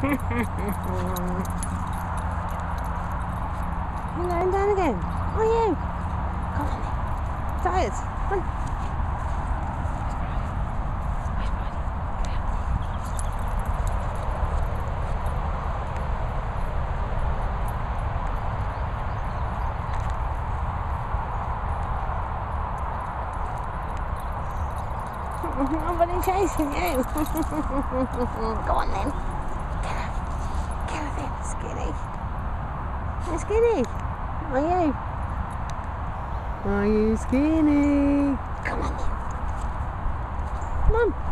Hang on down again. Oh yeah. Come on then. Tie it. Come on. Nobody chasing you. Go on then. Get up there, Skinny. Hey, Skinny. Are you? Are you Skinny? Come on then. Come on.